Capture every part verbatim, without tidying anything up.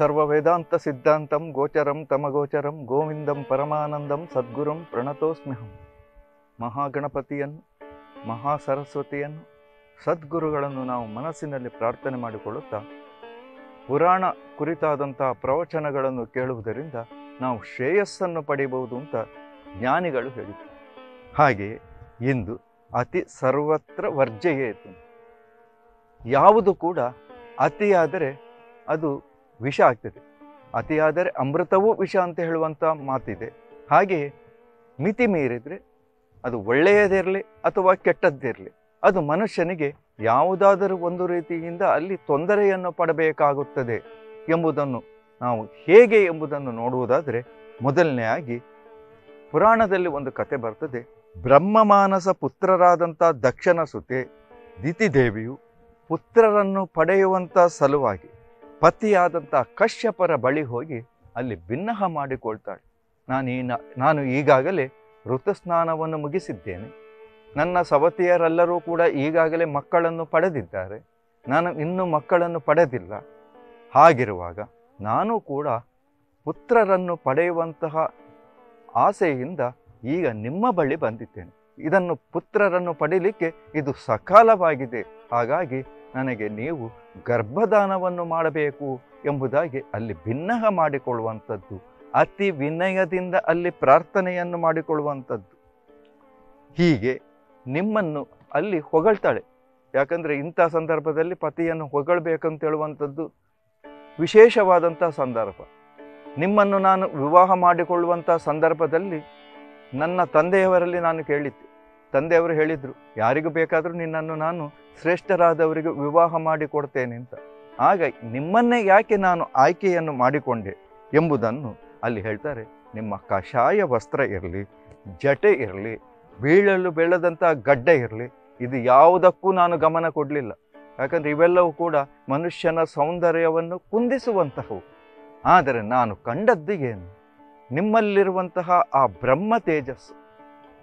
सर्ववेदांत सिद्धांतं गोचरं तमगोचरं गोविंदं परमानंदं सद्गुरुं प्रणतोस्म्यहं ಮಹಾಗಣಪತಿಯನ್ ಮಹಾಸರಸ್ವತಿಯನ್ ಸದ್ಗುರುಗಳನ್ನು ನಾವು ಮನಸ್ಸಿನಲ್ಲಿ ಪ್ರಾರ್ಥನೆ ಮಾಡಿಕೊಳ್ಳುತ್ತಾ ಪುರಾಣ ಕುರಿತಾದಂತಹ ಪ್ರವಚನಗಳನ್ನು ಕೇಳುವುದರಿಂದ ನಾವು ಶ್ರೇಯಸ್ಸನ್ನು ಪಡೆಯಬಹುದು ಅಂತ ಜ್ಞಾನಿಗಳು ಹೇಳಿದರು. ಹಾಗೆಯೇ ಇಂದು ಅತಿ ಸರ್ವತ್ರ ವರ್ಜ್ಯೆಯೇತು. ಯಾವುದು ಕೂಡ ಅತಿಯಾದರೆ ಅದು ವಿಷ ಆಗ್ತದೆ. ಅತಿಯಾದರೆ ಅಮೃತವೂ ವಿಷ ಅಂತ ಹೇಳುವಂಥ ಮಾತಿದೆ. ಹಾಗೆಯೇ ಮಿತಿ ಮೀರಿದರೆ ಅದು ಒಳ್ಳೆಯದಿರಲಿ ಅಥವಾ ಕೆಟ್ಟದ್ದಿರಲಿ, ಅದು ಮನುಷ್ಯನಿಗೆ ಯಾವುದಾದರೂ ಒಂದು ರೀತಿಯಿಂದ ಅಲ್ಲಿ ತೊಂದರೆಯನ್ನು ಪಡಬೇಕಾಗುತ್ತದೆ ಎಂಬುದನ್ನು ನಾವು ಹೇಗೆ ಎಂಬುದನ್ನು ನೋಡುವುದಾದರೆ, ಮೊದಲನೆಯಾಗಿ ಪುರಾಣದಲ್ಲಿ ಒಂದು ಕತೆ ಬರ್ತದೆ. ಬ್ರಹ್ಮಮಾನಸ ಪುತ್ರರಾದಂಥ ದಕ್ಷನ ಸುತೆ ದಿತಿದೇವಿಯು ಪುತ್ರರನ್ನು ಪಡೆಯುವಂಥ ಸಲುವಾಗಿ ಪತಿಯಾದಂಥ ಕಶ್ಯಪರ ಬಳಿ ಹೋಗಿ ಅಲ್ಲಿ ಭಿನ್ನಹ ಮಾಡಿಕೊಳ್ತಾಳೆ. ನಾನೀನ ನಾನು ಈಗಾಗಲೇ ಋತುಸ್ನಾನವನ್ನು ಮುಗಿಸಿದ್ದೇನೆ, ನನ್ನ ಸವತಿಯರೆಲ್ಲರೂ ಕೂಡ ಈಗಾಗಲೇ ಮಕ್ಕಳನ್ನು ಪಡೆದಿದ್ದಾರೆ, ನಾನು ಇನ್ನೂ ಮಕ್ಕಳನ್ನು ಪಡೆದಿಲ್ಲ. ಹಾಗಿರುವಾಗ ನಾನು ಕೂಡ ಪುತ್ರರನ್ನು ಪಡೆಯುವಂತಹ ಆಸೆಯಿಂದ ಈಗ ನಿಮ್ಮ ಬಳಿ ಬಂದಿದ್ದೇನೆ. ಇದನ್ನು ಪುತ್ರರನ್ನು ಪಡೀಲಿಕ್ಕೆ ಇದು ಸಕಾಲವಾಗಿದೆ, ಹಾಗಾಗಿ ನನಗೆ ನೀವು ಗರ್ಭದಾನವನ್ನು ಮಾಡಬೇಕು ಎಂಬುದಾಗಿ ಅಲ್ಲಿ ಭಿನ್ನಹ ಮಾಡಿಕೊಳ್ಳುವಂಥದ್ದು, ಅತಿ ವಿನಯದಿಂದ ಅಲ್ಲಿ ಪ್ರಾರ್ಥನೆಯನ್ನು ಮಾಡಿಕೊಳ್ಳುವಂಥದ್ದು. ಹೀಗೆ ನಿಮ್ಮನ್ನು ಅಲ್ಲಿ ಹೊಗಳ್ತಾಳೆ. ಯಾಕಂದರೆ ಇಂಥ ಸಂದರ್ಭದಲ್ಲಿ ಪತಿಯನ್ನು ಹೊಗಳಬೇಕಂತೇಳುವಂಥದ್ದು ವಿಶೇಷವಾದಂಥ ಸಂದರ್ಭ. ನಿಮ್ಮನ್ನು ನಾನು ವಿವಾಹ ಮಾಡಿಕೊಳ್ಳುವಂಥ ಸಂದರ್ಭದಲ್ಲಿ ನನ್ನ ತಂದೆಯವರಲ್ಲಿ ನಾನು ಕೇಳಿದ್ದೆ. ತಂದೆಯವರು ಹೇಳಿದರು, ಯಾರಿಗೂ ಬೇಕಾದರೂ ನಿನ್ನನ್ನು ನಾನು ಶ್ರೇಷ್ಠರಾದವರಿಗೆ ವಿವಾಹ ಮಾಡಿಕೊಡ್ತೇನೆ ಅಂತ. ಆಗ ನಿಮ್ಮನ್ನೇ ಯಾಕೆ ನಾನು ಆಯ್ಕೆಯನ್ನು ಮಾಡಿಕೊಂಡೆ ಎಂಬುದನ್ನು ಅಲ್ಲಿ ಹೇಳ್ತಾರೆ. ನಿಮ್ಮ ಕಷಾಯ ವಸ್ತ್ರ ಇರಲಿ, ಜಟೆ ಇರಲಿ, ಬೀಳಲು ಬೆಳೆದಂಥ ಗಡ್ಡೆ ಇರಲಿ, ಇದು ಯಾವುದಕ್ಕೂ ನಾನು ಗಮನ ಕೊಡಲಿಲ್ಲ. ಯಾಕಂದರೆ ಇವೆಲ್ಲವೂ ಕೂಡ ಮನುಷ್ಯನ ಸೌಂದರ್ಯವನ್ನು ಕುಂದಿಸುವಂತಹವು. ಆದರೆ ನಾನು ಕಂಡದ್ದು ಏನು? ನಿಮ್ಮಲ್ಲಿರುವಂತಹ ಆ ಬ್ರಹ್ಮ ತೇಜಸ್ಸು,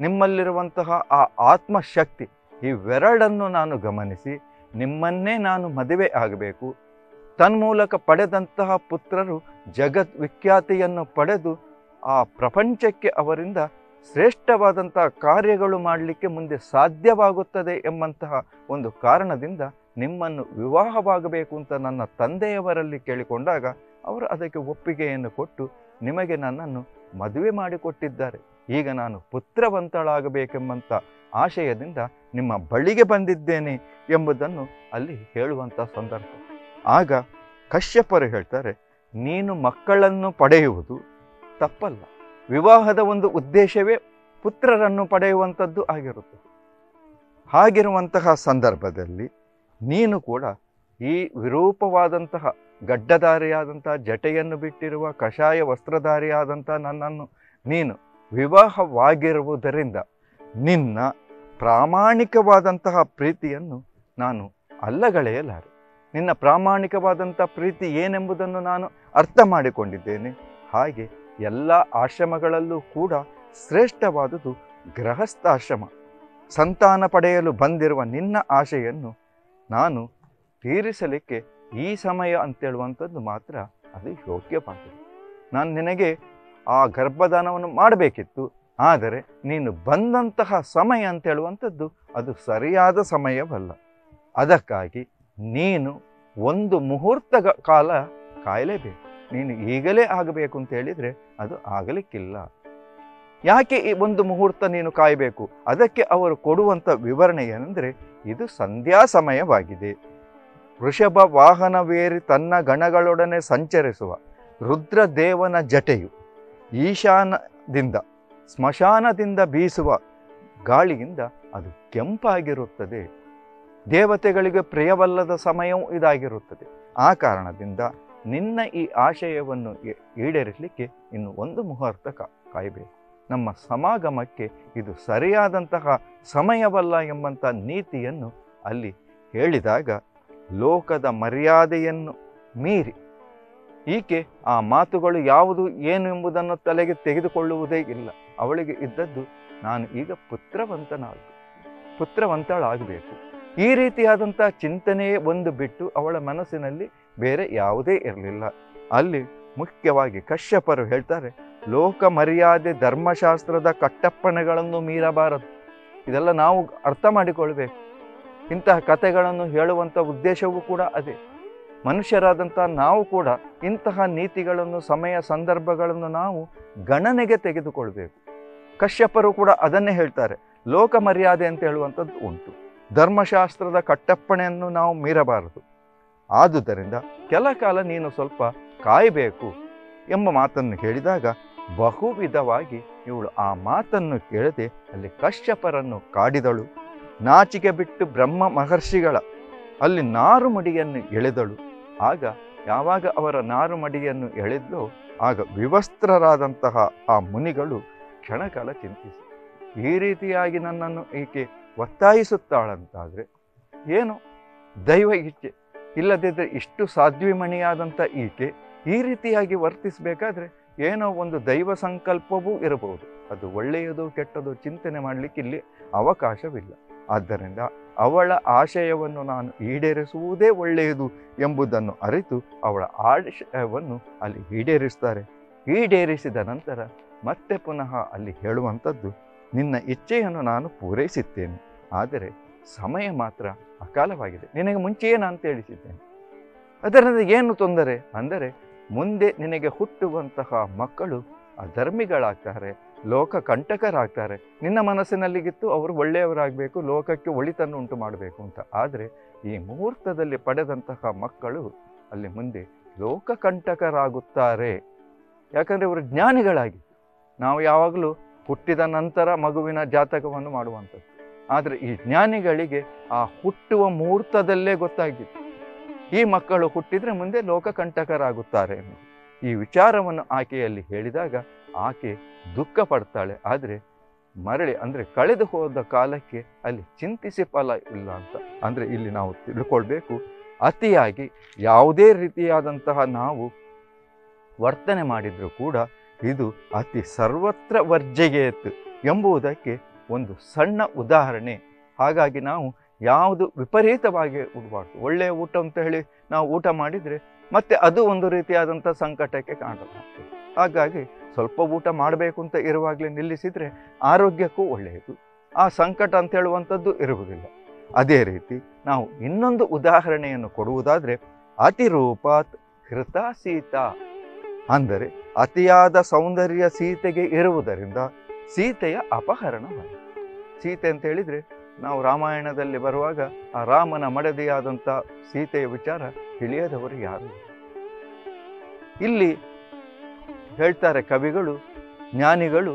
ನಿಮ್ಮಲ್ಲಿರುವಂತಹ ಆ ಆತ್ಮಶಕ್ತಿ, ಇವೆರಡನ್ನು ನಾನು ಗಮನಿಸಿ ನಿಮ್ಮನ್ನೇ ನಾನು ಮದುವೆ ಆಗಬೇಕು. ತನ್ಮೂಲಕ ಪಡೆದಂತಹ ಪುತ್ರರು ಜಗತ್ ವಿಖ್ಯಾತಿಯನ್ನು ಪಡೆದು ಆ ಪ್ರಪಂಚಕ್ಕೆ ಅವರಿಂದ ಶ್ರೇಷ್ಠವಾದಂತಹ ಕಾರ್ಯಗಳು ಮಾಡಲಿಕ್ಕೆ ಮುಂದೆ ಸಾಧ್ಯವಾಗುತ್ತದೆ ಎಂಬಂತಹ ಒಂದು ಕಾರಣದಿಂದ ನಿಮ್ಮನ್ನು ವಿವಾಹವಾಗಬೇಕು ಅಂತ ನನ್ನ ತಂದೆಯವರಲ್ಲಿ ಕೇಳಿಕೊಂಡಾಗ ಅವರು ಅದಕ್ಕೆ ಒಪ್ಪಿಗೆಯನ್ನು ಕೊಟ್ಟು ನಿಮಗೆ ನನ್ನನ್ನು ಮದುವೆ ಮಾಡಿಕೊಟ್ಟಿದ್ದಾರೆ. ಈಗ ನಾನು ಪುತ್ರವಂತಳಾಗಬೇಕೆಂಬಂಥ ಆಶಯದಿಂದ ನಿಮ್ಮ ಬಳಿಗೆ ಬಂದಿದ್ದೇನೆ ಎಂಬುದನ್ನು ಅಲ್ಲಿ ಹೇಳುವಂಥ ಸಂದರ್ಭ. ಆಗ ಕಶ್ಯಪರು ಹೇಳ್ತಾರೆ, ನೀನು ಮಕ್ಕಳನ್ನು ಪಡೆಯುವುದು ತಪ್ಪಲ್ಲ, ವಿವಾಹದ ಒಂದು ಉದ್ದೇಶವೇ ಪುತ್ರರನ್ನು ಪಡೆಯುವಂಥದ್ದು ಆಗಿರುತ್ತದೆ. ಹಾಗಿರುವಂತಹ ಸಂದರ್ಭದಲ್ಲಿ ನೀನು ಕೂಡ ಈ ವಿರೂಪವಾದಂತಹ ಗಡ್ಡಧಾರಿಯಾದಂಥ, ಜಟೆಯನ್ನು ಬಿಟ್ಟಿರುವ ಕಷಾಯ ವಸ್ತ್ರಧಾರಿಯಾದಂಥ ನನ್ನನ್ನು ನೀನು ವಿವಾಹವಾಗಿರುವುದರಿಂದ ನಿನ್ನ ಪ್ರಾಮಾಣಿಕವಾದಂತಹ ಪ್ರೀತಿಯನ್ನು ನಾನು ಅಲ್ಲಗಳೆಯಲಾರೆ. ನಿನ್ನ ಪ್ರಾಮಾಣಿಕವಾದಂಥ ಪ್ರೀತಿ ಏನೆಂಬುದನ್ನು ನಾನು ಅರ್ಥ ಮಾಡಿಕೊಂಡಿದ್ದೇನೆ. ಹಾಗೆ ಎಲ್ಲ ಆಶ್ರಮಗಳಲ್ಲೂ ಕೂಡ ಶ್ರೇಷ್ಠವಾದುದು ಗೃಹಸ್ಥಾಶ್ರಮ. ಸಂತಾನ ಪಡೆಯಲು ಬಂದಿರುವ ನಿನ್ನ ಆಶೆಯನ್ನು ನಾನು ತೀರಿಸಲಿಕ್ಕೆ ಈ ಸಮಯ ಅಂತೇಳುವಂಥದ್ದು ಮಾತ್ರ ಅದು ಯೋಗ್ಯವಾಗಿದೆ. ನಾನು ನಿನಗೆ ಆ ಗರ್ಭದಾನವನ್ನು ಮಾಡಬೇಕಿತ್ತು, ಆದರೆ ನೀನು ಬಂದಂತಹ ಸಮಯ ಅಂತೇಳುವಂಥದ್ದು ಅದು ಸರಿಯಾದ ಸಮಯವಲ್ಲ. ಅದಕ್ಕಾಗಿ ನೀನು ಒಂದು ಮುಹೂರ್ತ ಕಾಲ ಕಾಯಲೇಬೇಕು. ನೀನು ಈಗಲೇ ಆಗಬೇಕು ಅಂತ ಹೇಳಿದರೆ ಅದು ಆಗಲಿಕ್ಕಿಲ್ಲ. ಯಾಕೆ ಈ ಒಂದು ಮುಹೂರ್ತ ನೀನು ಕಾಯಬೇಕು? ಅದಕ್ಕೆ ಅವರು ಕೊಡುವಂಥ ವಿವರಣೆ ಏನೆಂದರೆ, ಇದು ಸಂಧ್ಯಾ ಸಮಯವಾಗಿದೆ. ವೃಷಭ ವಾಹನವೇರಿ ತನ್ನ ಗಣಗಳೊಡನೆ ಸಂಚರಿಸುವ ರುದ್ರದೇವನ ಜಟೆಯು ಈಶಾನದಿಂದ, ಸ್ಮಶಾನದಿಂದ ಬೀಸುವ ಗಾಳಿಯಿಂದ ಅದು ಕೆಂಪಾಗಿರುತ್ತದೆ. ದೇವತೆಗಳಿಗೆ ಪ್ರಿಯವಲ್ಲದ ಸಮಯವೂ ಇದಾಗಿರುತ್ತದೆ. ಆ ಕಾರಣದಿಂದ ನಿನ್ನ ಈ ಆಶಯವನ್ನು ಈಡೇರಿಸಲಿಕ್ಕೆ ಇನ್ನು ಒಂದು ಮುಹೂರ್ತ ಕಾಯಬೇಕು. ನಮ್ಮ ಸಮಾಗಮಕ್ಕೆ ಇದು ಸರಿಯಾದಂತಹ ಸಮಯವಲ್ಲ ಎಂಬಂಥ ನೀತಿಯನ್ನು ಅಲ್ಲಿ ಹೇಳಿದಾಗ, ಲೋಕದ ಮರ್ಯಾದೆಯನ್ನು ಮೀರಿ ಈಕೆ ಆ ಮಾತುಗಳು ಯಾವುದು ಏನು ಎಂಬುದನ್ನು ತಲೆಗೆ ತೆಗೆದುಕೊಳ್ಳುವುದೇ ಇಲ್ಲ. ಅವಳಿಗೆ ಇದ್ದದ್ದು, ನಾನು ಈಗ ಪುತ್ರವಂತನಾಗ ಪುತ್ರವಂತಳಾಗಬೇಕು. ಈ ರೀತಿಯಾದಂಥ ಚಿಂತನೆಯೇ ಒಂದು ಬಿಟ್ಟು ಅವಳ ಮನಸ್ಸಿನಲ್ಲಿ ಬೇರೆ ಯಾವುದೇ ಇರಲಿಲ್ಲ. ಅಲ್ಲಿ ಮುಖ್ಯವಾಗಿ ಕಶ್ಯಪರು ಹೇಳ್ತಾರೆ, ಲೋಕ ಮರ್ಯಾದೆ ಧರ್ಮಶಾಸ್ತ್ರದ ಕಟ್ಟಪ್ಪಣೆಗಳನ್ನು ಮೀರಬಾರದು. ಇದೆಲ್ಲ ನಾವು ಅರ್ಥ ಮಾಡಿಕೊಳ್ಬೇಕು. ಇಂತಹ ಕಥೆಗಳನ್ನು ಹೇಳುವಂಥ ಉದ್ದೇಶವೂ ಕೂಡ ಅದೇ. ಮನುಷ್ಯರಾದಂಥ ನಾವು ಕೂಡ ಇಂತಹ ನೀತಿಗಳನ್ನು, ಸಮಯ ಸಂದರ್ಭಗಳನ್ನು ನಾವು ಗಣನೆಗೆ ತೆಗೆದುಕೊಳ್ಬೇಕು. ಕಶ್ಯಪರು ಕೂಡ ಅದನ್ನೇ ಹೇಳ್ತಾರೆ, ಲೋಕ ಮರ್ಯಾದೆ ಅಂತ ಹೇಳುವಂಥದ್ದು ಉಂಟು, ಧರ್ಮಶಾಸ್ತ್ರದ ಕಟ್ಟಪ್ಪಣೆಯನ್ನು ನಾವು ಮೀರಬಾರದು. ಆದುದರಿಂದ ಕೆಲ ಕಾಲ ನೀನು ಸ್ವಲ್ಪ ಕಾಯಬೇಕು ಎಂಬ ಮಾತನ್ನು ಹೇಳಿದಾಗ ಬಹುವಿಧವಾಗಿ ಇವಳು ಆ ಮಾತನ್ನು ಕೇಳದೆ ಅಲ್ಲಿ ಕಶ್ಯಪರನ್ನು ಕಾಡಿದಳು, ನಾಚಿಕೆ ಬಿಟ್ಟು ಬ್ರಹ್ಮ ಮಹರ್ಷಿಗಳ ಅಲ್ಲಿ ನಾರುಮಡಿಯನ್ನು ಎಳೆದಳು. ಆಗ ಯಾವಾಗ ಅವರ ನಾರುಮಡಿಯನ್ನು ಎಳೆದಲೋ ಆಗ ವಿವಸ್ತ್ರರಾದಂತಹ ಆ ಮುನಿಗಳು ಕ್ಷಣಕಾಲ ಚಿಂತಿಸಿ, ಈ ರೀತಿಯಾಗಿ ನನ್ನನ್ನು ಏಕೆ ಒತ್ತಾಯಿಸುತ್ತಾಳಂತಾದರೆ ಏನು ದೈವ ಇಚ್ಛೆ, ಇಲ್ಲದಿದ್ದರೆ ಇಷ್ಟು ಸಾಧ್ವಿಮಣಿಯಾದಂಥ ಈಕೆ ಈ ರೀತಿಯಾಗಿ ವರ್ತಿಸಬೇಕಾದ್ರೆ ಏನೋ ಒಂದು ದೈವ ಸಂಕಲ್ಪವೂ ಇರಬಹುದು. ಅದು ಒಳ್ಳೆಯದು ಕೆಟ್ಟದು ಚಿಂತನೆ ಮಾಡಲಿಕ್ಕೆ ಇಲ್ಲಿ ಅವಕಾಶವಿಲ್ಲ. ಆದ್ದರಿಂದ ಅವಳ ಆಶಯವನ್ನು ನಾನು ಈಡೇರಿಸುವುದೇ ಒಳ್ಳೆಯದು ಎಂಬುದನ್ನು ಅರಿತು ಅವಳ ಆಶಯವನ್ನು ಅಲ್ಲಿ ಈಡೇರಿಸ್ತಾರೆ. ಈಡೇರಿಸಿದ ನಂತರ ಮತ್ತೆ ಪುನಃ ಅಲ್ಲಿ ಹೇಳುವಂಥದ್ದು, ನಿನ್ನ ಇಚ್ಛೆಯನ್ನು ನಾನು ಪೂರೈಸುತ್ತೇನೆ, ಆದರೆ ಸಮಯ ಮಾತ್ರ ಅಕಾಲವಾಗಿದೆ. ನಿನಗೆ ಮುಂಚೆಯೇ ನಾನು ತಿಳಿಸಿದ್ದೇನೆ, ಅದರಿಂದ ಏನು ತೊಂದರೆ ಅಂದರೆ ಮುಂದೆ ನಿನಗೆ ಹುಟ್ಟುವಂತಹ ಮಕ್ಕಳು ಅಧರ್ಮಿಗಳಾಗ್ತಾರೆ, ಲೋಕ ಕಂಟಕರಾಗ್ತಾರೆ. ನಿನ್ನ ಮನಸ್ಸಿನಲ್ಲಿಗಿತ್ತು ಅವರು ಒಳ್ಳೆಯವರಾಗಬೇಕು, ಲೋಕಕ್ಕೆ ಒಳಿತನ್ನು ಉಂಟು ಮಾಡಬೇಕು ಅಂತ. ಆದರೆ ಈ ಮುಹೂರ್ತದಲ್ಲಿ ಪಡೆದಂತಹ ಮಕ್ಕಳು ಅಲ್ಲಿ ಮುಂದೆ ಲೋಕ ಕಂಟಕರಾಗುತ್ತಾರೆ. ಯಾಕಂದರೆ ಇವರು ಜ್ಞಾನಿಗಳಾಗಿ, ನಾವು ಯಾವಾಗಲೂ ಹುಟ್ಟಿದ ನಂತರ ಮಗುವಿನ ಜಾತಕವನ್ನು ಮಾಡುವಂಥದ್ದು. ಆದರೆ ಈ ಜ್ಞಾನಿಗಳಿಗೆ ಆ ಹುಟ್ಟುವ ಮುಹೂರ್ತದಲ್ಲೇ ಗೊತ್ತಾಗಿತ್ತು, ಈ ಮಕ್ಕಳು ಹುಟ್ಟಿದರೆ ಮುಂದೆ ಲೋಕ ಕಂಟಕರಾಗುತ್ತಾರೆ ಎಂದು. ಈ ವಿಚಾರವನ್ನು ಆಕೆಯಲ್ಲಿ ಹೇಳಿದಾಗ ಆಕೆ ದುಃಖ ಪಡ್ತಾಳೆ. ಆದರೆ ಮರಳಿ ಅಂದರೆ ಕಳೆದು ಹೋದ ಕಾಲಕ್ಕೆ ಅಲ್ಲಿ ಚಿಂತಿಸಿ ಫಲ ಇಲ್ಲ ಅಂತ. ಅಂದರೆ ಇಲ್ಲಿ ನಾವು ತಿಳ್ಕೊಳ್ಬೇಕು, ಅತಿಯಾಗಿ ಯಾವುದೇ ರೀತಿಯಾದಂತಹ ನಾವು ವರ್ತನೆ ಮಾಡಿದರೂ ಕೂಡ ಇದು ಅತಿ ಸರ್ವತ್ರ ವರ್ಜಯೇತ್ ಎಂಬುದಕ್ಕೆ ಒಂದು ಸಣ್ಣ ಉದಾಹರಣೆ. ಹಾಗಾಗಿ ನಾವು ಯಾವುದು ವಿಪರೀತವಾಗಿ ಉಡಬಾರ್ದು. ಒಳ್ಳೆಯ ಊಟ ಅಂತ ಹೇಳಿ ನಾವು ಊಟ ಮಾಡಿದರೆ ಮತ್ತೆ ಅದು ಒಂದು ರೀತಿಯಾದಂಥ ಸಂಕಟಕ್ಕೆ ಕಾರಣವಾಗ್ತದೆ. ಹಾಗಾಗಿ ಸ್ವಲ್ಪ ಊಟ ಮಾಡಬೇಕು ಅಂತ ಇರುವಾಗಲೇ ನಿಲ್ಲಿಸಿದರೆ ಆರೋಗ್ಯಕ್ಕೂ ಒಳ್ಳೆಯದು, ಆ ಸಂಕಟ ಅಂತ ಹೇಳುವಂಥದ್ದು ಇರುವುದಿಲ್ಲ. ಅದೇ ರೀತಿ ನಾವು ಇನ್ನೊಂದು ಉದಾಹರಣೆಯನ್ನು ಕೊಡುವುದಾದರೆ, ಅತಿರೂಪಾತ್ ಹೃತ ಸೀತಾ ಅಂದರೆ ಅತಿಯಾದ ಸೌಂದರ್ಯ ಸೀತೆಗೆ ಇರುವುದರಿಂದ ಸೀತೆಯ ಅಪಹರಣವಾಯಿತು. ಸೀತೆ ಅಂತ ಹೇಳಿದರೆ ನಾವು ರಾಮಾಯಣದಲ್ಲಿ ಬರುವಾಗ ಆ ರಾಮನ ಮಡದಿಯಾದಂಥ ಸೀತೆಯ ವಿಚಾರ ತಿಳಿಯದವರು ಯಾರು? ಇಲ್ಲಿ ಹೇಳ್ತಾರೆ ಕವಿಗಳು, ಜ್ಞಾನಿಗಳು,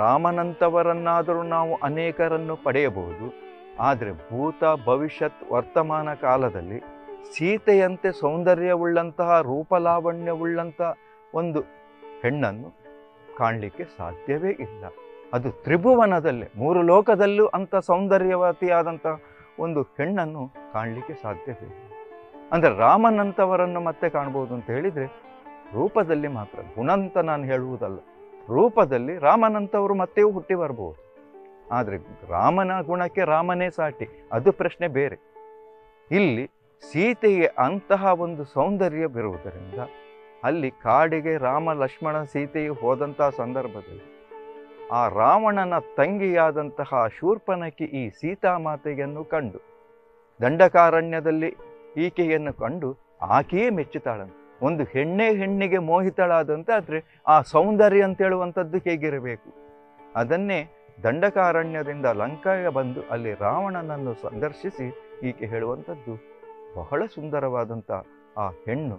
ರಾಮನಂತವರನ್ನಾದರೂ ನಾವು ಅನೇಕರನ್ನು ಪಡೆಯಬಹುದು, ಆದರೆ ಭೂತ ಭವಿಷ್ಯತ್ ವರ್ತಮಾನ ಕಾಲದಲ್ಲಿ ಸೀತೆಯಂತೆ ಸೌಂದರ್ಯವುಳ್ಳಂತಹ ರೂಪಲಾವಣ್ಯವುಳ್ಳಂಥ ಒಂದು ಹೆಣ್ಣನ್ನು ಕಾಣಲಿಕ್ಕೆ ಸಾಧ್ಯವೇ ಇಲ್ಲ. ಅದು ತ್ರಿಭುವನದಲ್ಲೇ, ಮೂರು ಲೋಕದಲ್ಲೂ ಅಂಥ ಸೌಂದರ್ಯವತಿಯಾದಂಥ ಒಂದು ಹೆಣ್ಣನ್ನು ಕಾಣಲಿಕ್ಕೆ ಸಾಧ್ಯವಿಲ್ಲ. ಅಂದರೆ ರಾಮನಂತವರನ್ನು ಮತ್ತೆ ಕಾಣ್ಬೋದು ಅಂತ ಹೇಳಿದರೆ ರೂಪದಲ್ಲಿ ಮಾತ್ರ, ಗುಣ ಅಂತ ನಾನು ಹೇಳುವುದಲ್ಲ. ರೂಪದಲ್ಲಿ ರಾಮನಂತವರು ಮತ್ತೆಯೂ ಹುಟ್ಟಿ ಬರ್ಬೋದು, ಆದರೆ ರಾಮನ ಗುಣಕ್ಕೆ ರಾಮನೇ ಸಾಟಿ, ಅದು ಪ್ರಶ್ನೆ ಬೇರೆ. ಇಲ್ಲಿ ಸೀತೆಗೆ ಅಂತಹ ಒಂದು ಸೌಂದರ್ಯವಿರುವುದರಿಂದ ಅಲ್ಲಿ ಕಾಡಿಗೆ ರಾಮ ಲಕ್ಷ್ಮಣ ಸೀತೆಯು ಹೋದಂತಹ ಸಂದರ್ಭದಲ್ಲಿ ಆ ರಾವಣನ ತಂಗಿಯಾದಂತಹ ಶೂರ್ಪನಖಿ ಈ ಸೀತಾಮಾತೆಯನ್ನು ಕಂಡು, ದಂಡಕಾರಣ್ಯದಲ್ಲಿ ಈಕೆಯನ್ನು ಕಂಡು ಆಕೆಯೇ ಮೆಚ್ಚುತ್ತಾಳಂತೆ. ಒಂದು ಹೆಣ್ಣೆ ಹೆಣ್ಣಿಗೆ ಮೋಹಿತಳಾದಂತೆ. ಆದರೆ ಆ ಸೌಂದರ್ಯ ಅಂತೇಳುವಂಥದ್ದು ಹೇಗಿರಬೇಕು, ಅದನ್ನೇ ದಂಡಕಾರಣ್ಯದಿಂದ ಲಂಕಾಗೆ ಬಂದು ಅಲ್ಲಿ ರಾವಣನನ್ನು ಸಂದರ್ಶಿಸಿ ಈಕೆ ಹೇಳುವಂಥದ್ದು, ಬಹಳ ಸುಂದರವಾದಂಥ ಆ ಹೆಣ್ಣು,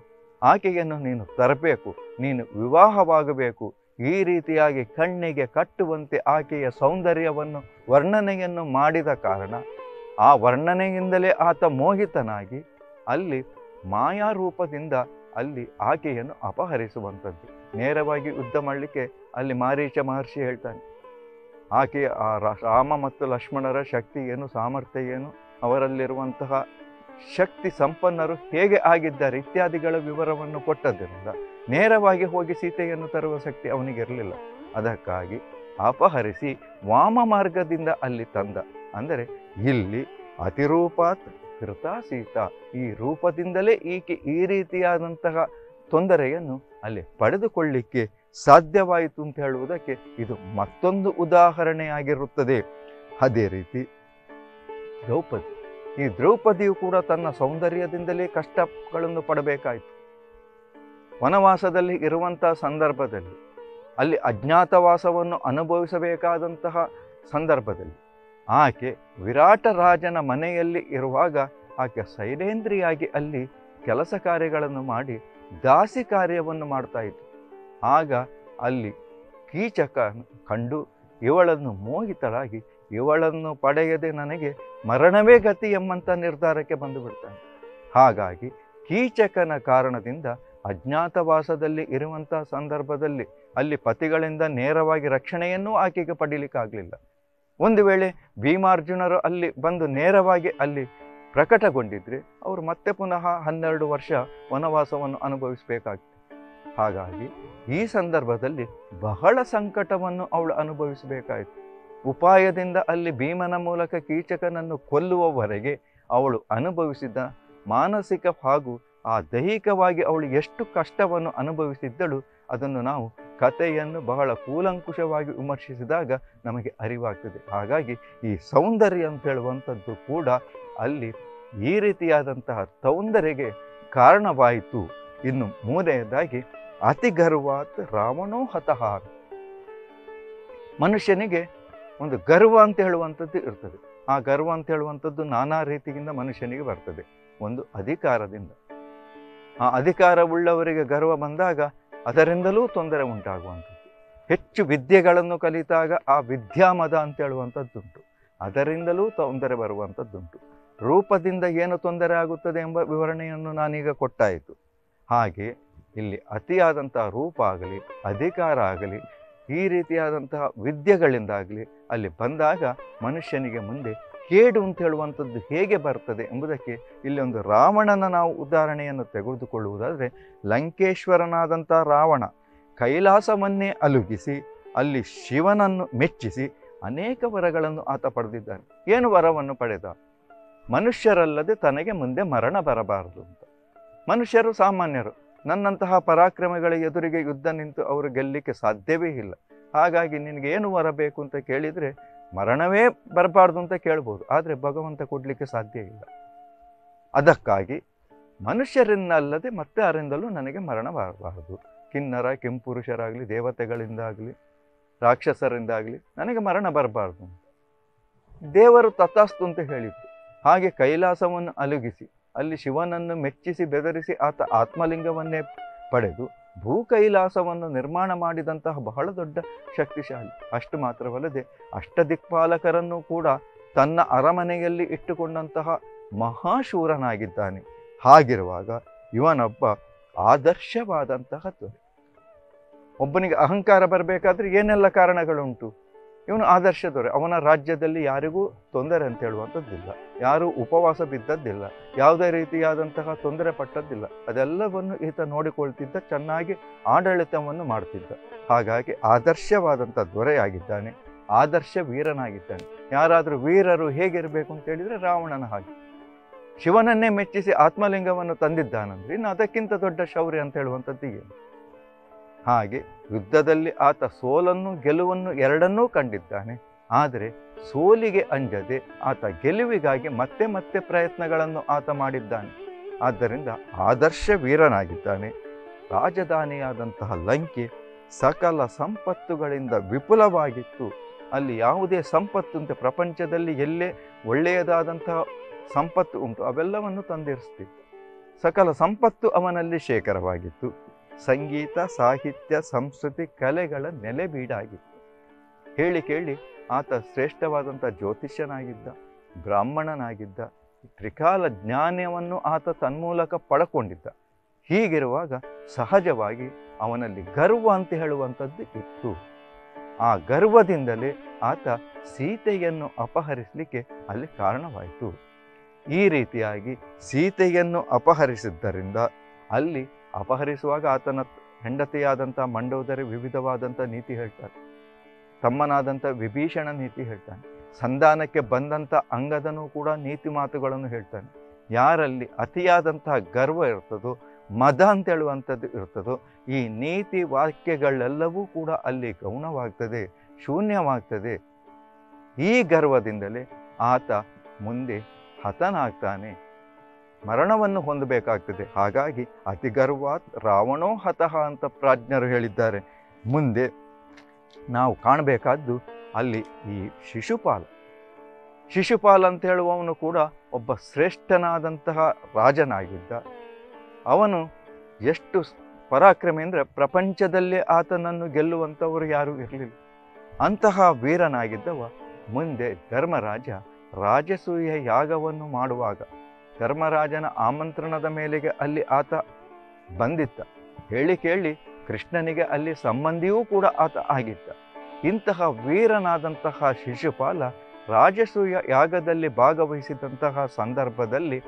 ಆಕೆಯನ್ನು ನೀನು ತರಬೇಕು, ನೀನು ವಿವಾಹವಾಗಬೇಕು. ಈ ರೀತಿಯಾಗಿ ಕಣ್ಣಿಗೆ ಕಟ್ಟುವಂತೆ ಆಕೆಯ ಸೌಂದರ್ಯವನ್ನು ವರ್ಣನೆಯನ್ನು ಮಾಡಿದ ಕಾರಣ ಆ ವರ್ಣನೆಯಿಂದಲೇ ಆತ ಮೋಹಿತನಾಗಿ ಅಲ್ಲಿ ಮಾಯಾರೂಪದಿಂದ ಅಲ್ಲಿ ಆಕೆಯನ್ನು ಅಪಹರಿಸುವಂಥದ್ದು. ನೇರವಾಗಿ ಯುದ್ಧ ಮಾಡಲಿಕ್ಕೆ ಅಲ್ಲಿ ಮಾರೀಚ ಮಹರ್ಷಿ ಹೇಳ್ತಾನೆ, ಆಕೆಯ ಆ ರಾಮ ಮತ್ತು ಲಕ್ಷ್ಮಣರ ಶಕ್ತಿ ಏನು, ಸಾಮರ್ಥ್ಯ ಏನು, ಅವರಲ್ಲಿರುವಂತಹ ಶಕ್ತಿ ಸಂಪನ್ನರು ಹೇಗೆ ಆಗಿದ್ದಾರೆ ಇತ್ಯಾದಿಗಳ ವಿವರವನ್ನು ಕೊಟ್ಟದ್ದರಿಂದ ನೇರವಾಗಿ ಹೋಗಿ ಸೀತೆಯನ್ನು ತರುವ ಶಕ್ತಿ ಅವನಿಗಿರಲಿಲ್ಲ. ಅದಕ್ಕಾಗಿ ಅಪಹರಿಸಿ ವಾಮ ಮಾರ್ಗದಿಂದ ಅಲ್ಲಿ ತಂದ. ಅಂದರೆ ಇಲ್ಲಿ ಅತಿರೂಪಾತ್ ಕೃತ ಸೀತಾ, ಈ ರೂಪದಿಂದಲೇ ಈಕೆ ಈ ರೀತಿಯಾದಂತಹ ತೊಂದರೆಯನ್ನು ಅಲ್ಲಿ ಪಡೆದುಕೊಳ್ಳಲಿಕ್ಕೆ ಸಾಧ್ಯವಾಯಿತು ಅಂತ ಹೇಳುವುದಕ್ಕೆ ಇದು ಮತ್ತೊಂದು ಉದಾಹರಣೆಯಾಗಿರುತ್ತದೆ. ಅದೇ ರೀತಿ ದ್ರೌಪದಿ, ಈ ದ್ರೌಪದಿಯು ಕೂಡ ತನ್ನ ಸೌಂದರ್ಯದಿಂದಲೇ ಕಷ್ಟಗಳನ್ನು ಪಡಬೇಕಾಯಿತು. ವನವಾಸದಲ್ಲಿ ಇರುವಂತಹ ಸಂದರ್ಭದಲ್ಲಿ, ಅಲ್ಲಿ ಅಜ್ಞಾತವಾಸವನ್ನು ಅನುಭವಿಸಬೇಕಾದಂತಹ ಸಂದರ್ಭದಲ್ಲಿ ಆಕೆ ವಿರಾಟ ರಾಜನ ಮನೆಯಲ್ಲಿ ಇರುವಾಗ ಆಕೆ ಸೈರೇಂದ್ರಿಯಾಗಿ ಅಲ್ಲಿ ಕೆಲಸ ಕಾರ್ಯಗಳನ್ನು ಮಾಡಿ ದಾಸಿ ಕಾರ್ಯವನ್ನು ಮಾಡ್ತಾ ಇತ್ತು. ಆಗ ಅಲ್ಲಿ ಕೀಚಕ ಕಂಡು ಇವಳನ್ನು ಮೋಹಿತಳಾಗಿ ಇವಳನ್ನು ಪಡೆಯದೆ ನನಗೆ ಮರಣವೇ ಗತಿ ಎಂಬಂಥ ನಿರ್ಧಾರಕ್ಕೆ ಬಂದುಬಿಡ್ತಾನೆ. ಹಾಗಾಗಿ ಕೀಚಕನ ಕಾರಣದಿಂದ ಅಜ್ಞಾತವಾಸದಲ್ಲಿ ಇರುವಂಥ ಸಂದರ್ಭದಲ್ಲಿ ಅಲ್ಲಿ ಪತಿಗಳಿಂದ ನೇರವಾಗಿ ರಕ್ಷಣೆಯನ್ನೂ ಆಕೆಗೆ ಪಡೀಲಿಕ್ಕಾಗಲಿಲ್ಲ. ಒಂದು ವೇಳೆ ಭೀಮಾರ್ಜುನರು ಅಲ್ಲಿ ಬಂದು ನೇರವಾಗಿ ಅಲ್ಲಿ ಪ್ರಕಟಗೊಂಡಿದ್ದರೆ ಅವರು ಮತ್ತೆ ಪುನಃ ಹನ್ನೆರಡು ವರ್ಷ ವನವಾಸವನ್ನು ಅನುಭವಿಸಬೇಕಾಗ್ತದೆ. ಹಾಗಾಗಿ ಈ ಸಂದರ್ಭದಲ್ಲಿ ಬಹಳ ಸಂಕಟವನ್ನು ಅವಳು ಅನುಭವಿಸಬೇಕಾಯಿತು. ಉಪಾಯದಿಂದ ಅಲ್ಲಿ ಭೀಮನ ಮೂಲಕ ಕೀಚಕನನ್ನು ಕೊಲ್ಲುವವರೆಗೆ ಅವಳು ಅನುಭವಿಸಿದ ಮಾನಸಿಕ ಹಾಗೂ ಆ ದೈಹಿಕವಾಗಿ ಅವಳು ಎಷ್ಟು ಕಷ್ಟವನ್ನು ಅನುಭವಿಸಿದ್ದಳು ಅದನ್ನು ನಾವು ಕಥೆಯನ್ನು ಬಹಳ ಕೂಲಂಕುಷವಾಗಿ ವಿಮರ್ಶಿಸಿದಾಗ ನಮಗೆ ಅರಿವಾಗ್ತದೆ. ಹಾಗಾಗಿ ಈ ಸೌಂದರ್ಯ ಅಂತ ಹೇಳುವಂಥದ್ದು ಕೂಡ ಅಲ್ಲಿ ಈ ರೀತಿಯಾದಂತಹ ಸೌಂದರ್ಯಗೆ ಕಾರಣವಾಯಿತು. ಇನ್ನು ಮೂರನೆಯದಾಗಿ ಅತಿಗರ್ವಾತ್ ರಾವಣೋ ಹತಃ. ಮನುಷ್ಯನಿಗೆ ಒಂದು ಗರ್ವ ಅಂತ ಹೇಳುವಂಥದ್ದು ಇರ್ತದೆ. ಆ ಗರ್ವ ಅಂತ ಹೇಳುವಂಥದ್ದು ನಾನಾ ರೀತಿಯಿಂದ ಮನುಷ್ಯನಿಗೆ ಬರ್ತದೆ. ಒಂದು ಅಧಿಕಾರದಿಂದ, ಆ ಅಧಿಕಾರವುಳ್ಳವರಿಗೆ ಗರ್ವ ಬಂದಾಗ ಅದರಿಂದಲೂ ತೊಂದರೆ ಉಂಟಾಗುವಂಥದ್ದು. ಹೆಚ್ಚು ವಿದ್ಯೆಗಳನ್ನು ಕಲಿತಾಗ ಆ ವಿದ್ಯಾಮದ ಅಂತ ಹೇಳುವಂಥದ್ದುಂಟು, ಅದರಿಂದಲೂ ತೊಂದರೆ ಬರುವಂಥದ್ದುಂಟು. ರೂಪದಿಂದ ಏನು ತೊಂದರೆ ಆಗುತ್ತದೆ ಎಂಬ ವಿವರಣೆಯನ್ನು ನಾನೀಗ ಕೊಟ್ಟಾಯಿತು. ಹಾಗೆ ಇಲ್ಲಿ ಅತಿಯಾದಂಥ ರೂಪ ಆಗಲಿ, ಅಧಿಕಾರ ಆಗಲಿ, ಈ ರೀತಿಯಾದಂತಹ ವಿದ್ಯೆಗಳಿಂದಾಗಲಿ ಅಲ್ಲಿ ಬಂದಾಗ ಮನುಷ್ಯನಿಗೆ ಮುಂದೆ ಕೇಡು ಅಂತ ಹೇಳುವಂಥದ್ದು ಹೇಗೆ ಬರ್ತದೆ ಎಂಬುದಕ್ಕೆ ಇಲ್ಲಿ ಒಂದು ರಾವಣನ ನಾವು ಉದಾಹರಣೆಯನ್ನು ತೆಗೆದುಕೊಳ್ಳುವುದಾದರೆ, ಲಂಕೇಶ್ವರನಾದಂಥ ರಾವಣ ಕೈಲಾಸವನ್ನೇ ಅಲುಗಿಸಿ ಅಲ್ಲಿ ಶಿವನನ್ನು ಮೆಚ್ಚಿಸಿ ಅನೇಕ ವರಗಳನ್ನು ಆತ ಪಡೆದಿದ್ದಾನೆ. ಏನು ವರವನ್ನು ಪಡೆದ? ಮನುಷ್ಯರಲ್ಲದೆ ತನಗೆ ಮುಂದೆ ಮರಣ ಬರಬಾರದು ಅಂತ. ಮನುಷ್ಯರು ಸಾಮಾನ್ಯರು, ನನ್ನಂತಹ ಪರಾಕ್ರಮಗಳ ಎದುರಿಗೆ ಯುದ್ಧ ನಿಂತು ಅವರು ಗೆಲ್ಲಲಿಕ್ಕೆ ಸಾಧ್ಯವೇ ಇಲ್ಲ. ಹಾಗಾಗಿ ನಿನಗೇನು ವರ ಬೇಕು ಅಂತ ಕೇಳಿದರೆ ಮರಣವೇ ಬರಬಾರ್ದು ಅಂತ ಕೇಳ್ಬೋದು, ಆದರೆ ಭಗವಂತ ಕೊಡಲಿಕ್ಕೆ ಸಾಧ್ಯ ಇಲ್ಲ. ಅದಕ್ಕಾಗಿ ಮನುಷ್ಯರಿಂದಲ್ಲದೆ ಮತ್ತೆ ಅರಿಂದಲೂ ನನಗೆ ಮರಣ ಬರಬಾರದು. ಕಿನ್ನರ ಕೆಂಪುರುಷರಾಗಲಿ, ದೇವತೆಗಳಿಂದಾಗಲಿ, ರಾಕ್ಷಸರಿಂದಾಗಲಿ ನನಗೆ ಮರಣ ಬರಬಾರ್ದು ಅಂತ ದೇವರು ತಥಾಸ್ತು ಅಂತ ಹೇಳಿತ್ತು. ಹಾಗೆ ಕೈಲಾಸವನ್ನು ಅಲುಗಿಸಿ ಅಲ್ಲಿ ಶಿವನನ್ನು ಮೆಚ್ಚಿಸಿ ಬೆದರಿಸಿ ಆತ ಆತ್ಮಲಿಂಗವನ್ನೇ ಪಡೆದು ಭೂ ಕೈಲಾಸವನ್ನು ನಿರ್ಮಾಣ ಮಾಡಿದಂತಹ ಬಹಳ ದೊಡ್ಡ ಶಕ್ತಿಶಾಲಿ. ಅಷ್ಟು ಮಾತ್ರವಲ್ಲದೆ ಅಷ್ಟದಿಕ್ಪಾಲಕರನ್ನು ಕೂಡ ತನ್ನ ಅರಮನೆಯಲ್ಲಿ ಇಟ್ಟುಕೊಂಡಂತಹ ಮಹಾಶೂರನಾಗಿದ್ದಾನೆ. ಹಾಗಿರುವಾಗ ಇವನೊಬ್ಬ ಆದರ್ಶವಾದಂತಹ ದೊರೆ. ಒಬ್ಬನಿಗೆ ಅಹಂಕಾರ ಬರಬೇಕಾದ್ರೆ ಏನೆಲ್ಲ ಕಾರಣಗಳುಂಟು, ಇವನು ಆದರ್ಶ ದೊರೆ. ಅವನ ರಾಜ್ಯದಲ್ಲಿ ಯಾರಿಗೂ ತೊಂದರೆ ಅಂತ ಹೇಳುವಂಥದ್ದಿಲ್ಲ, ಯಾರೂ ಉಪವಾಸ ಬಿದ್ದದ್ದಿಲ್ಲ, ಯಾವುದೇ ರೀತಿಯಾದಂತಹ ತೊಂದರೆ ಪಟ್ಟದ್ದಿಲ್ಲ. ಅದೆಲ್ಲವನ್ನು ಈತ ನೋಡಿಕೊಳ್ತಿದ್ದ, ಚೆನ್ನಾಗಿ ಆಡಳಿತವನ್ನು ಮಾಡ್ತಿದ್ದ. ಹಾಗಾಗಿ ಆದರ್ಶವಾದಂಥ ದೊರೆಯಾಗಿದ್ದಾನೆ, ಆದರ್ಶ ವೀರನಾಗಿದ್ದಾನೆ. ಯಾರಾದರೂ ವೀರರು ಹೇಗಿರಬೇಕು ಅಂತ ಹೇಳಿದರೆ ರಾವಣನ ಹಾಗೆ. ಶಿವನನ್ನೇ ಮೆಚ್ಚಿಸಿ ಆತ್ಮಲಿಂಗವನ್ನು ತಂದಿದ್ದಾನಂದ್ರೆ ಇನ್ನು ಅದಕ್ಕಿಂತ ದೊಡ್ಡ ಶೌರ್ಯ ಅಂತ ಹೇಳುವಂಥದ್ದು ಏನು? ಹಾಗೆ ಯುದ್ಧದಲ್ಲಿ ಆತ ಸೋಲನ್ನು ಗೆಲುವನ್ನು ಎರಡನ್ನೂ ಕಂಡಿದ್ದಾನೆ. ಆದರೆ ಸೋಲಿಗೆ ಅಂಜದೆ ಆತ ಗೆಲುವಿಗಾಗಿ ಮತ್ತೆ ಮತ್ತೆ ಪ್ರಯತ್ನಗಳನ್ನು ಆತ ಮಾಡಿದ್ದಾನೆ. ಆದ್ದರಿಂದ ಆದರ್ಶ ವೀರನಾಗಿದ್ದಾನೆ. ರಾಜಧಾನಿಯಾದಂತಹ ಲಂಕೆ ಸಕಲ ಸಂಪತ್ತುಗಳಿಂದ ವಿಪುಲವಾಗಿತ್ತು. ಅಲ್ಲಿ ಯಾವುದೇ ಸಂಪತ್ತು ಅಂತ ಪ್ರಪಂಚದಲ್ಲಿ ಎಲ್ಲೇ ಒಳ್ಳೆಯದಾದಂತಹ ಸಂಪತ್ತು ಉಂಟು ಅವೆಲ್ಲವನ್ನು ತಂದಿರಿಸ್ತಿತ್ತು. ಸಕಲ ಸಂಪತ್ತು ಅವನಲ್ಲಿ ಶೇಖರವಾಗಿತ್ತು. ಸಂಗೀತ, ಸಾಹಿತ್ಯ, ಸಂಸ್ಕೃತಿ, ಕಲೆಗಳ ನೆಲೆಬೀಡಾಗಿತ್ತು. ಹೇಳಿ ಕೇಳಿ ಆತ ಶ್ರೇಷ್ಠವಾದಂಥ ಜ್ಯೋತಿಷ್ಯನಾಗಿದ್ದ, ಬ್ರಾಹ್ಮಣನಾಗಿದ್ದ, ತ್ರಿಕಾಲ ಜ್ಞಾನವನ್ನು ಆತ ತನ್ಮೂಲಕ ಪಡ್ಕೊಂಡಿದ್ದ. ಹೀಗಿರುವಾಗ ಸಹಜವಾಗಿ ಅವನಲ್ಲಿ ಗರ್ವ ಅಂತ ಹೇಳುವಂಥದ್ದು ಇತ್ತು. ಆ ಗರ್ವದಿಂದಲೇ ಆತ ಸೀತೆಯನ್ನು ಅಪಹರಿಸಲಿಕ್ಕೆ ಅಲ್ಲಿ ಕಾರಣವಾಯಿತು. ಈ ರೀತಿಯಾಗಿ ಸೀತೆಯನ್ನು ಅಪಹರಿಸಿದ್ದರಿಂದ ಅಲ್ಲಿ ಅಪಹರಿಸುವಾಗ ಆತನ ಹೆಂಡತಿಯಾದಂಥ ಮಂಡೋದರಿ ವಿವಿಧವಾದಂಥ ನೀತಿ ಹೇಳ್ತಾರೆ, ತಮ್ಮನಾದಂಥ ವಿಭೀಷಣ ನೀತಿ ಹೇಳ್ತಾನೆ, ಸಂಧಾನಕ್ಕೆ ಬಂದಂಥ ಅಂಗದನೂ ಕೂಡ ನೀತಿ ಮಾತುಗಳನ್ನು ಹೇಳ್ತಾನೆ. ಯಾರಲ್ಲಿ ಅತಿಯಾದಂತಹ ಗರ್ವ ಇರ್ತದೋ ಮದ ಅಂತ ಹೇಳುವಂತದ್ದು ಇರುತ್ತದೋ ಈ ನೀತಿ ವಾಕ್ಯಗಳೆಲ್ಲವೂ ಕೂಡ ಅಲ್ಲಿ ಗೌಣವಾಗ್ತದೆ, ಶೂನ್ಯವಾಗ್ತದೆ. ಈ ಗರ್ವದಿಂದಲೇ ಆತ ಮುಂದೆ ಹತನಾಗ್ತಾನೆ, ಮರಣವನ್ನು ಹೊಂದಬೇಕಾಗ್ತದೆ. ಹಾಗಾಗಿ ಅತಿ ಗರ್ವಾತ್ ರಾವಣೋ ಹತಃ ಅಂತ ಪ್ರಾಜ್ಞರು ಹೇಳಿದ್ದಾರೆ. ಮುಂದೆ ನಾವು ಕಾಣಬೇಕಾದ್ದು ಅಲ್ಲಿ ಈ ಶಿಶುಪಾಲ ಶಿಶುಪಾಲ ಅಂತ ಹೇಳುವವನು ಕೂಡ ಒಬ್ಬ ಶ್ರೇಷ್ಠನಾದಂತಹ ರಾಜನಾಗಿದ್ದ. ಅವನು ಎಷ್ಟು ಪರಾಕ್ರಮಿ ಅಂದರೆ ಪ್ರಪಂಚದಲ್ಲೇ ಆತನನ್ನು ಗೆಲ್ಲುವಂಥವರು ಯಾರೂ ಇರಲಿಲ್ಲ. ಅಂತಹ ವೀರನಾಗಿದ್ದವ ಮುಂದೆ ಧರ್ಮರಾಜ ರಾಜಸೂಯ ಯಾಗವನ್ನು ಮಾಡುವಾಗ ಧರ್ಮರಾಜನ ಆಮಂತ್ರಣದ ಮೇಲೆಗೆ ಅಲ್ಲಿ ಆತ ಬಂದಿದ್ದ. ಹೇಳಿ ಕೇಳಿ ಕೃಷ್ಣನಿಗೆ ಅಲ್ಲಿ ಸಂಬಂಧಿಯೂ ಕೂಡ ಆತ ಆಗಿದ್ದ. ಇಂತಹ ವೀರನಾದಂತಹ ಶಿಶುಪಾಲ ರಾಜಸೂಯ ಯಾಗದಲ್ಲಿ ಭಾಗವಹಿಸಿದಂತಹ ಸಂದರ್ಭದಲ್ಲಿ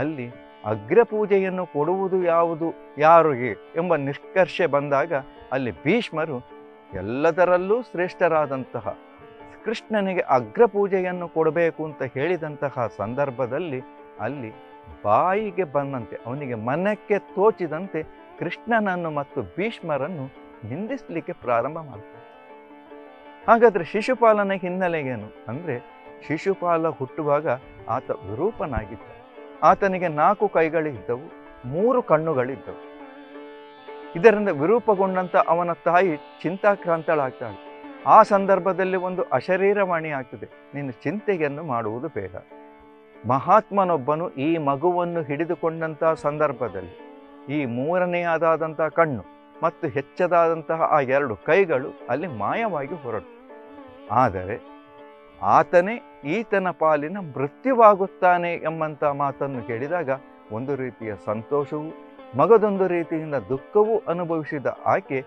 ಅಲ್ಲಿ ಅಗ್ರಪೂಜೆಯನ್ನು ಕೊಡುವುದು ಯಾವುದು ಯಾರಿಗೆ ಎಂಬ ನಿಷ್ಕರ್ಷೆ ಬಂದಾಗ ಅಲ್ಲಿ ಭೀಷ್ಮರು ಎಲ್ಲದರಲ್ಲೂ ಶ್ರೇಷ್ಠರಾದಂತಹ ಕೃಷ್ಣನಿಗೆ ಅಗ್ರಪೂಜೆಯನ್ನು ಕೊಡಬೇಕು ಅಂತ ಹೇಳಿದಂತಹ ಸಂದರ್ಭದಲ್ಲಿ ಅಲ್ಲಿ ಬಾಯಿಗೆ ಬಂದಂತೆ, ಅವನಿಗೆ ಮನಕ್ಕೆ ತೋಚಿದಂತೆ ಕೃಷ್ಣನನ್ನು ಮತ್ತು ಭೀಷ್ಮರನ್ನು ನಿಂದಿಸಲಿಕ್ಕೆ ಪ್ರಾರಂಭ ಮಾಡ್ತಾರೆ. ಹಾಗಾದರೆ ಶಿಶುಪಾಲನ ಹಿನ್ನೆಲೆಗೇನು ಅಂದರೆ, ಶಿಶುಪಾಲ ಹುಟ್ಟುವಾಗ ಆತ ವಿರೂಪನಾಗಿದ್ದ. ಆತನಿಗೆ ನಾಲ್ಕು ಕೈಗಳಿದ್ದವು, ಮೂರು ಕಣ್ಣುಗಳಿದ್ದವು. ಇದರಿಂದ ವಿರೂಪಗೊಂಡಂಥ ಅವನ ತಾಯಿ ಚಿಂತಾಕ್ರಾಂತಳಾಗ್ತಾಳೆ. ಆ ಸಂದರ್ಭದಲ್ಲಿ ಒಂದು ಅಶರೀರವಾಣಿ ಆಗ್ತದೆ, ನೀನು ಚಿಂತೆಯನ್ನು ಮಾಡುವುದು ಬೇಡ. ಮಹಾತ್ಮನೊಬ್ಬನು ಈ ಮಗುವನ್ನು ಹಿಡಿದುಕೊಂಡಂಥ ಸಂದರ್ಭದಲ್ಲಿ ಈ ಮೂರನೆಯದಾದಂಥ ಕಣ್ಣು ಮತ್ತು ಹೆಚ್ಚದಾದಂತಹ ಆ ಎರಡು ಕೈಗಳು ಅಲ್ಲಿ ಮಾಯವಾಗಿ ಹೊರಟು. ಆದರೆ ಆತನೇ ಈತನ ಪಾಲಿನ ಮೃತ್ಯುವಾಗುತ್ತಾನೆ ಎಂಬಂಥ ಮಾತನ್ನು ಕೇಳಿದಾಗ ಒಂದು ರೀತಿಯ ಸಂತೋಷವೂ ಮಗದೊಂದು ರೀತಿಯಿಂದ ದುಃಖವೂ ಅನುಭವಿಸಿದ ಆಕೆ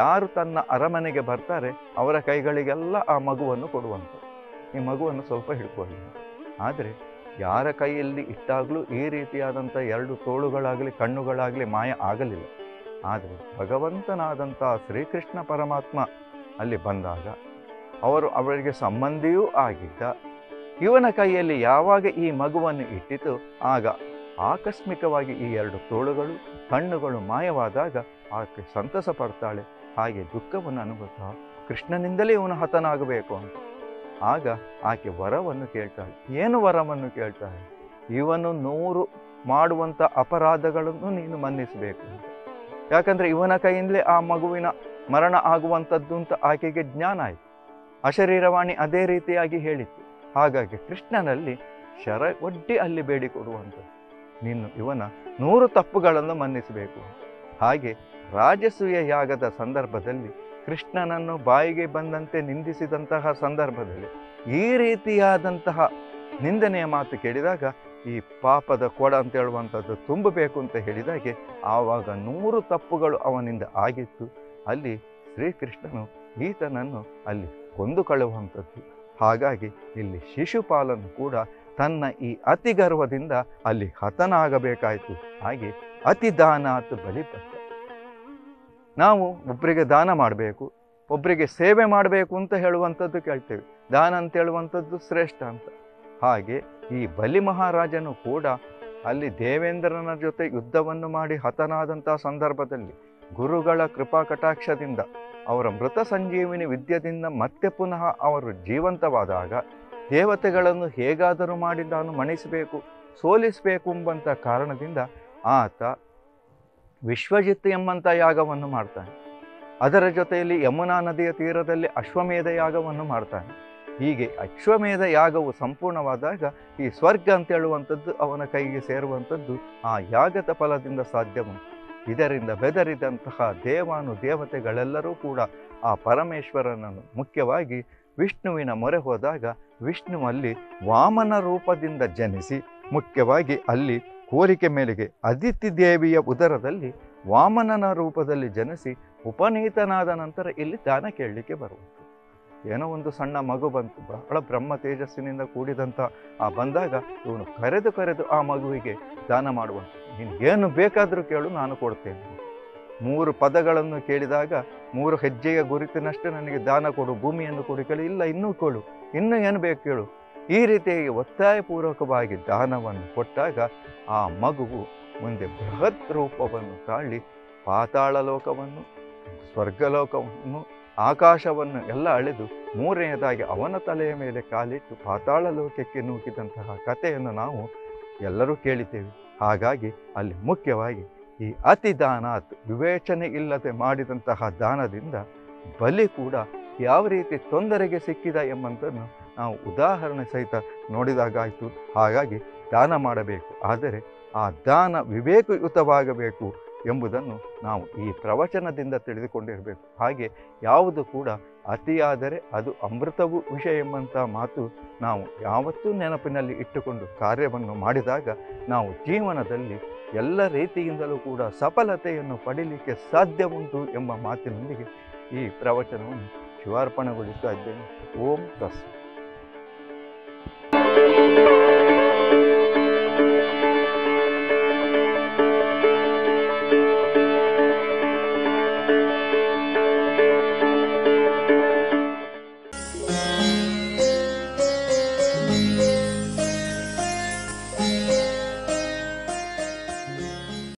ಯಾರು ತನ್ನ ಅರಮನೆಗೆ ಬರ್ತಾರೆ ಅವರ ಕೈಗಳಿಗೆಲ್ಲ ಆ ಮಗುವನ್ನು ಕೊಡುವಂಥದ್ದು. ಈ ಮಗುವನ್ನು ಸ್ವಲ್ಪ ಹಿಡ್ಕೊಳ್ಳಿ. ಆದರೆ ಯಾರ ಕೈಯಲ್ಲಿ ಇಟ್ಟಾಗಲೂ ಈ ರೀತಿಯಾದಂಥ ಎರಡು ತೋಳುಗಳಾಗಲಿ ಕಣ್ಣುಗಳಾಗಲಿ ಮಾಯ ಆಗಲಿಲ್ಲ. ಆದರೆ ಭಗವಂತನಾದಂಥ ಶ್ರೀಕೃಷ್ಣ ಪರಮಾತ್ಮ ಅಲ್ಲಿ ಬಂದಾಗ ಅವರು ಅವರಿಗೆ ಸಂಬಂಧಿಯೂ ಆಗಿದ್ದ. ಇವನ ಕೈಯಲ್ಲಿ ಯಾವಾಗ ಈ ಮಗುವನ್ನು ಇಟ್ಟಿತು ಆಗ ಆಕಸ್ಮಿಕವಾಗಿ ಈ ಎರಡು ತೋಳುಗಳು ಕಣ್ಣುಗಳು ಮಾಯವಾದಾಗ ಆಕೆ ಸಂತಸ ಪಡ್ತಾಳೆ, ಹಾಗೆ ದುಃಖವನ್ನು ಅನುಭವಿಸ್ತಾ ಕೃಷ್ಣನಿಂದಲೇ ಇವನು ಹತನಾಗಬೇಕು ಅಂತ. ಆಗ ಆಕೆ ವರವನ್ನು ಕೇಳ್ತಾಳೆ. ಏನು ವರವನ್ನು ಕೇಳ್ತಾಳೆ? ಇವನು ನೂರು ಮಾಡುವಂಥ ಅಪರಾಧಗಳನ್ನು ನೀನು ಮನ್ನಿಸಬೇಕು ಅಂತ. ಯಾಕಂದರೆ ಇವನ ಕೈಯಿಂದಲೇ ಆ ಮಗುವಿನ ಮರಣ ಆಗುವಂಥದ್ದು ಅಂತ ಆಕೆಗೆ ಜ್ಞಾನ ಆಯಿತು. ಅಶರೀರವಾಣಿ ಅದೇ ರೀತಿಯಾಗಿ ಹೇಳಿತ್ತು. ಹಾಗಾಗಿ ಕೃಷ್ಣನಲ್ಲಿ ಶರ ಒಡ್ಡಿ ಅಲ್ಲಿ ಬೇಡಿಕೊಡುವಂಥದ್ದು, ನೀನು ಇವನ ನೂರು ತಪ್ಪುಗಳನ್ನು ಮನ್ನಿಸಬೇಕು. ಹಾಗೆ ರಾಜಸೂಯ ಯಾಗದ ಸಂದರ್ಭದಲ್ಲಿ ಕೃಷ್ಣನನ್ನು ಬಾಯಿಗೆ ಬಂದಂತೆ ನಿಂದಿಸಿದಂತಹ ಸಂದರ್ಭದಲ್ಲಿ ಈ ರೀತಿಯಾದಂತಹ ನಿಂದನೆಯ ಮಾತು ಕೇಳಿದಾಗ ಈ ಪಾಪದ ಕೊಡ ಅಂತ ಹೇಳುವಂಥದ್ದು ತುಂಬಬೇಕು ಅಂತ ಹೇಳಿದಾಗೆ ಆವಾಗ ನೂರು ತಪ್ಪುಗಳು ಅವನಿಂದ ಆಗಿತ್ತು. ಅಲ್ಲಿ ಶ್ರೀಕೃಷ್ಣನು ಈತನನ್ನು ಅಲ್ಲಿ ಕೊಂದು ಕಳುವಂಥದ್ದು. ಹಾಗಾಗಿ ಇಲ್ಲಿ ಶಿಶುಪಾಲನು ಕೂಡ ತನ್ನ ಈ ಅತಿ ಗರ್ವದಿಂದ ಅಲ್ಲಿ ಹತನಾಗಬೇಕಾಯಿತು. ಹಾಗೆ ಅತಿ ದಾನ ಅತು ಬಲಿಪಥ. ನಾವು ಒಬ್ಬರಿಗೆ ದಾನ ಮಾಡಬೇಕು, ಒಬ್ಬರಿಗೆ ಸೇವೆ ಮಾಡಬೇಕು ಅಂತ ಹೇಳುವಂಥದ್ದು ಕೇಳ್ತೇವೆ. ದಾನ ಅಂತ ಹೇಳುವಂಥದ್ದು ಶ್ರೇಷ್ಠ ಅಂತ. ಹಾಗೆ ಈ ಬಲಿ ಮಹಾರಾಜನು ಕೂಡ ಅಲ್ಲಿ ದೇವೇಂದ್ರನ ಜೊತೆ ಯುದ್ಧವನ್ನು ಮಾಡಿ ಹತನಾದಂಥ ಸಂದರ್ಭದಲ್ಲಿ ಗುರುಗಳ ಕೃಪಾ ಕಟಾಕ್ಷದಿಂದ ಅವರ ಮೃತ ಸಂಜೀವಿನಿ ವಿದ್ಯೆಯಿಂದ ಮತ್ತೆ ಪುನಃ ಅವರು ಜೀವಂತವಾದಾಗ ದೇವತೆಗಳನ್ನು ಹೇಗಾದರೂ ಮಾಡಿ ನಾನು ಮಣಿಸಬೇಕು, ಸೋಲಿಸಬೇಕು ಎಂಬಂಥ ಕಾರಣದಿಂದ ಆತ ವಿಶ್ವಜಿತ್ ಎಂಬಂಥ ಯಾಗವನ್ನು ಮಾಡ್ತಾನೆ. ಅದರ ಜೊತೆಯಲ್ಲಿ ಯಮುನಾ ನದಿಯ ತೀರದಲ್ಲಿ ಅಶ್ವಮೇಧ ಯಾಗವನ್ನು ಮಾಡ್ತಾನೆ. ಹೀಗೆ ಅಶ್ವಮೇಧ ಯಾಗವು ಸಂಪೂರ್ಣವಾದಾಗ ಈ ಸ್ವರ್ಗ ಅಂತೇಳುವಂಥದ್ದು ಅವನ ಕೈಗೆ ಸೇರುವಂಥದ್ದು ಆ ಯಾಗದ ಫಲದಿಂದ ಸಾಧ್ಯವುಂಟು. ಇದರಿಂದ ಬೆದರಿದಂತಹ ದೇವಾನು ದೇವತೆಗಳೆಲ್ಲರೂ ಕೂಡ ಆ ಪರಮೇಶ್ವರನನ್ನು ಮುಖ್ಯವಾಗಿ ವಿಷ್ಣುವಿನ ಮೊರೆ ಹೋದಾಗ ವಿಷ್ಣುವಲ್ಲಿ ವಾಮನ ರೂಪದಿಂದ ಜನಿಸಿ ಮುಖ್ಯವಾಗಿ ಅಲ್ಲಿ ಕೋರಿಕೆ ಮೇಲೆಗೆ ಅದಿತಿ ದೇವಿಯ ಉದರದಲ್ಲಿ ವಾಮನನ ರೂಪದಲ್ಲಿ ಜನಿಸಿ ಉಪನೀತನಾದ ನಂತರ ಇಲ್ಲಿ ದಾನ ಕೇಳಲಿಕ್ಕೆ ಬರುವಂಥದ್ದು. ಏನೋ ಒಂದು ಸಣ್ಣ ಮಗು ಬಂತು, ಬಹಳ ಬ್ರಹ್ಮ ತೇಜಸ್ಸಿನಿಂದ ಕೂಡಿದಂಥ ಆ ಬಂದಾಗ ಇವನು ಕರೆದು ಕರೆದು ಆ ಮಗುವಿಗೆ ದಾನ ಮಾಡುವಂಥ, ನೀನು ಏನು ಬೇಕಾದರೂ ಕೇಳು ನಾನು ಕೊಡ್ತೇನೆ. ಮೂರು ಪದಗಳನ್ನು ಕೇಳಿದಾಗ ಮೂರು ಹೆಜ್ಜೆಯ ಗುರುತಿನಷ್ಟು ನನಗೆ ದಾನ ಕೊಡು, ಭೂಮಿಯನ್ನು ಕೊಡು, ಕೇಳು, ಇಲ್ಲ ಇನ್ನೂ ಕೊಡು, ಇನ್ನೂ ಏನು ಬೇಕು ಕೇಳು. ಈ ರೀತಿಯಾಗಿ ಒತ್ತಾಯಪೂರ್ವಕವಾಗಿ ದಾನವನ್ನು ಕೊಟ್ಟಾಗ ಆ ಮಗುವು ಮುಂದೆ ಬೃಹತ್ ರೂಪವನ್ನು ತಾಳಿ ಪಾತಾಳ ಲೋಕವನ್ನು, ಸ್ವರ್ಗಲೋಕವನ್ನು, ಆಕಾಶವನ್ನು ಎಲ್ಲ ಅಳೆದು ಮೂರನೆಯದಾಗಿ ಅವನ ತಲೆಯ ಮೇಲೆ ಕಾಲಿಟ್ಟು ಪಾತಾಳ ಲೋಕಕ್ಕೆ ನೂಕಿದಂತಹ ಕಥೆಯನ್ನು ನಾವು ಎಲ್ಲರೂ ಕೇಳಿದ್ದೇವೆ. ಹಾಗಾಗಿ ಅಲ್ಲಿ ಮುಖ್ಯವಾಗಿ ಈ ಅತಿ ದಾನ, ವಿವೇಚನೆ ಇಲ್ಲದೆ ಮಾಡಿದಂತಹ ದಾನದಿಂದ ಬಲಿ ಕೂಡ ಯಾವ ರೀತಿ ತೊಂದರೆಗೆ ಸಿಕ್ಕಿದ ಎಂಬಂತನ್ನು ನಾವು ಉದಾಹರಣೆ ಸಹಿತ ನೋಡಿದಾಗಾಯಿತು. ಹಾಗಾಗಿ ದಾನ ಮಾಡಬೇಕು, ಆದರೆ ಆ ದಾನ ವಿವೇಕಯುತವಾಗಬೇಕು ಎಂಬುದನ್ನು ನಾವು ಈ ಪ್ರವಚನದಿಂದ ತಿಳಿದುಕೊಂಡಿರಬೇಕು. ಹಾಗೆ ಯಾವುದು ಕೂಡ ಅತಿಯಾದರೆ ಅದು ಅಮೃತವೂ ವಿಷ ಎಂಬಂಥ ಮಾತು ನಾವು ಯಾವತ್ತೂ ನೆನಪಿನಲ್ಲಿ ಇಟ್ಟುಕೊಂಡು ಕಾರ್ಯವನ್ನು ಮಾಡಿದಾಗ ನಾವು ಜೀವನದಲ್ಲಿ ಎಲ್ಲ ರೀತಿಯಿಂದಲೂ ಕೂಡ ಸಫಲತೆಯನ್ನು ಪಡೀಲಿಕ್ಕೆ ಸಾಧ್ಯ ಉಂಟು ಎಂಬ ಮಾತಿನೊಂದಿಗೆ ಈ ಪ್ರವಚನವನ್ನು ಶಿವಾರ್ಪಣೆಗೊಳಿಸ್ತಾ ಇದ್ದೇನೆ. ಓಂ ತಸ್.